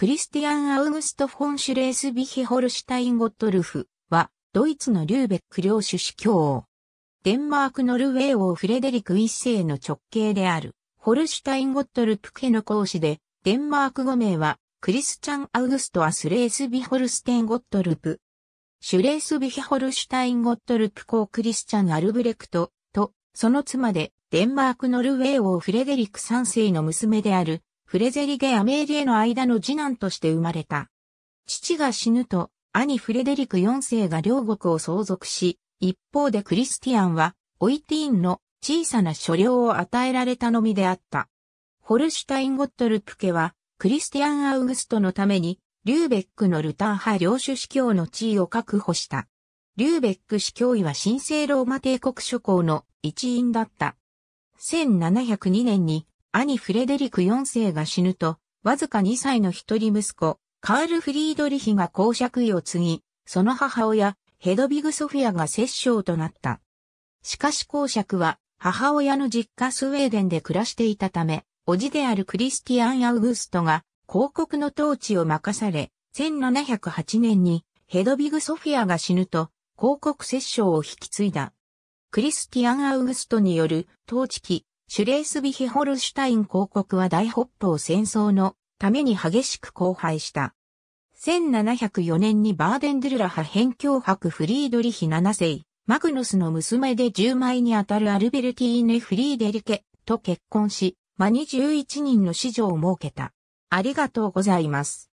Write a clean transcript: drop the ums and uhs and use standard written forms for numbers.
クリスティアン・アウグスト・フォン・シュレースビヒ・ホルシュタイン・ゴットルフは、ドイツのリューベック領主司教。デンマーク・ノルウェー王フレデリク一世の直系である、ホルシュタイン・ゴットルプ家の公子で、デンマーク語名は、クリスチャン・アウグスト・アスレースビ・ホルステン・ゴットルプ。シュレースビヒ・ホルシュタイン・ゴットルプ公クリスチャン・アルブレクトと、その妻で、デンマーク・ノルウェー王フレデリク三世の娘である、フレゼリゲ・アメーリエの間の次男として生まれた。父が死ぬと、兄フレデリク四世が両国を相続し、一方でクリスティアンは、オイティーンの小さな所領を与えられたのみであった。ホルシュタイン・ゴットルプ家は、クリスティアン・アウグストのために、リューベックのルター派領主司教の地位を確保した。リューベック司教医は神聖ローマ帝国諸侯の一員だった。1702年に、兄フレデリク4世が死ぬと、わずか2歳の一人息子、カール・フリードリヒが公爵位を継ぎ、その母親、ヘドビグ・ソフィアが摂政となった。しかし公爵は、母親の実家スウェーデンで暮らしていたため、叔父であるクリスティアン・アウグストが、公国の統治を任され、1708年にヘドビグ・ソフィアが死ぬと、公国摂政を引き継いだ。クリスティアン・アウグストによる統治期、シュレースビヒ・ホルシュタイン公国は大北方戦争のために激しく荒廃した。1704年にバーデン・ドゥルラ派辺境伯フリードリヒ7世、マグヌスの娘で10枚にあたるアルベルティーヌ・フリーデリケと結婚し、間に11人の子女を設けた。ありがとうございます。